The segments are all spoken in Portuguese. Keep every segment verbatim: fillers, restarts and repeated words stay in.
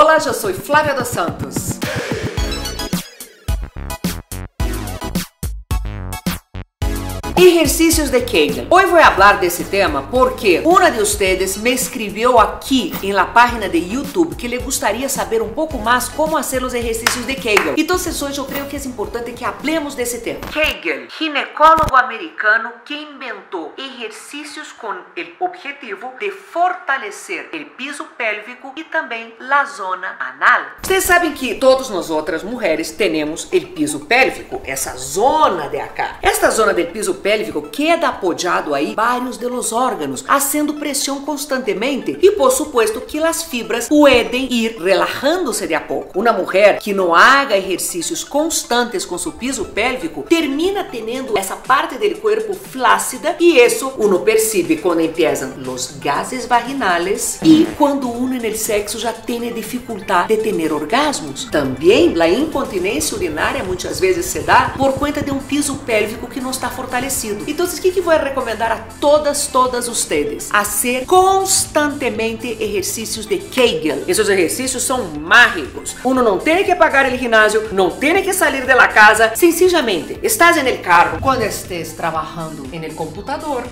Olá, eu sou Flávia dos Santos. Exercícios de Kegel. Hoy voy a hablar de ese tema porque una de ustedes me escribió aquí en la página de YouTube que le gustaría saber un poco más cómo hacer los ejercicios de Kegel. Entonces hoy yo creo que es importante que hablemos de ese tema. Kegel, ginecólogo americano que inventó ejercicios con el objetivo de fortalecer el piso pélvico y también la zona anal. Ustedes saben que todas nosotras mujeres tenemos el piso pélvico, esa zona de acá. Esta zona del piso pélvico pélvico queda apoiado aí vários dos órgãos, fazendo pressão constantemente e por supuesto que as fibras podem ir relajando-se de a pouco. Uma mulher que não haga exercícios constantes com seu piso pélvico termina tendo essa parte do corpo flácida e isso uno percebe quando empiezam os gases vaginales e quando uno no sexo já tem dificuldade de ter orgasmos. Também a incontinência urinária muitas vezes se dá por conta de um piso pélvico que não está fortalecido. Então, o que que vou recomendar a todas, todas vocês? A ser constantemente exercícios de Kegel. Esses exercícios são mágicos. Uno não tem que pagar o ginásio, não tem que sair de la casa. Sencillamente, estás no carro, quando estés trabalhando no computador,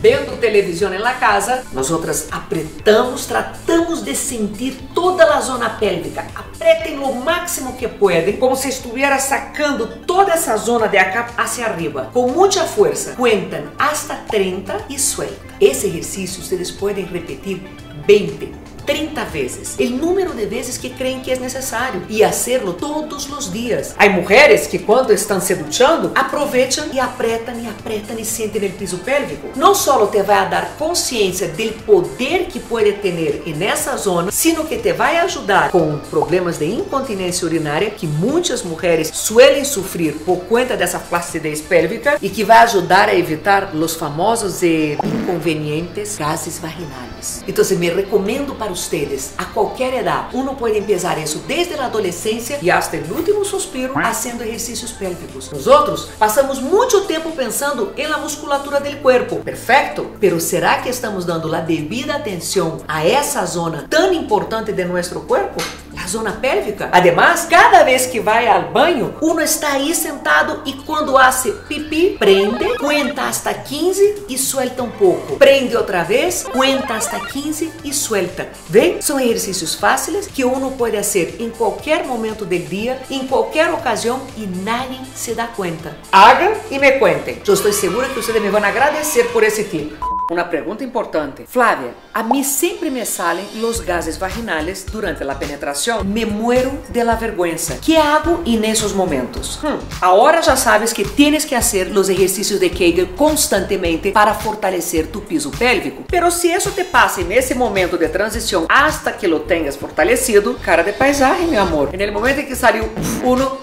vendo televisão em la casa, nós outras apretamos, tratamos de sentir toda a zona pélvica. Apretem o máximo que podem, como se estivesse sacando toda essa zona de acá hacia arriba, com muita força. Cuentam hasta trinta e suelta. Esse exercício vocês podem repetir vinte, trinta vezes, o número de vezes que creem que é necessário e fazê-lo todos os dias. Há mulheres que quando estão se duchando, aproveitam e apretam e apretam e sentem no piso pélvico. Não só te vai dar consciência do poder que pode ter nessa zona, sino que te vai ajudar com problemas de incontinência urinária que muitas mulheres suelen sofrer por conta dessa flacidez pélvica e que vai ajudar a evitar os famosos e inconvenientes gases vaginais. Então, me recomendo para vocês, a qualquer idade, uno pode empezar isso desde a adolescência e até o último suspiro, fazendo exercícios pélvicos. Nós outros passamos muito tempo pensando na musculatura do corpo, perfeito? Pero será que estamos dando a devida atenção a essa zona tão importante de nosso corpo? A zona pélvica. Además, cada vez que vai ao banho, uno está aí sentado e quando hace pipi, prende, cuenta hasta quinze e suelta um pouco. Prende outra vez, cuenta hasta quinze e suelta. Vem? São exercícios fáceis que uno pode fazer em qualquer momento do dia, em qualquer ocasião e ninguém se dá conta. Hagan e me cuentem. Eu estou segura que vocês me vão agradecer por esse tip. Uma pergunta importante. Flávia, a mim sempre me salem os gases vaginais durante a penetração. Me muero de la vergüenza. Que hago nesses momentos? Hum, agora já sabes que tienes que fazer os exercícios de Kegel constantemente para fortalecer tu piso pélvico. Pero se isso te passa nesse momento de transição, hasta que lo tenhas fortalecido, cara de paisagem, meu amor. No momento em que saiu, uno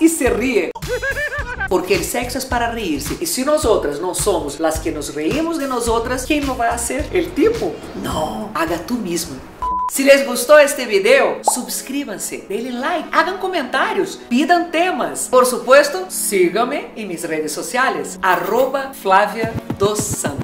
e se ríe. Porque o sexo é para rir-se. E se nós outras não somos as que nos reímos de nós outras, quem não vai ser? O tipo? Não, haga tu mesmo. Se les gostou este vídeo, subscrevam-se, deem like, hagam comentários, pidam temas. Por supuesto, sigam-me em minhas redes sociais, arroba Flávia dos Santos.